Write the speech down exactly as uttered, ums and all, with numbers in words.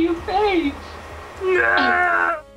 your face. No!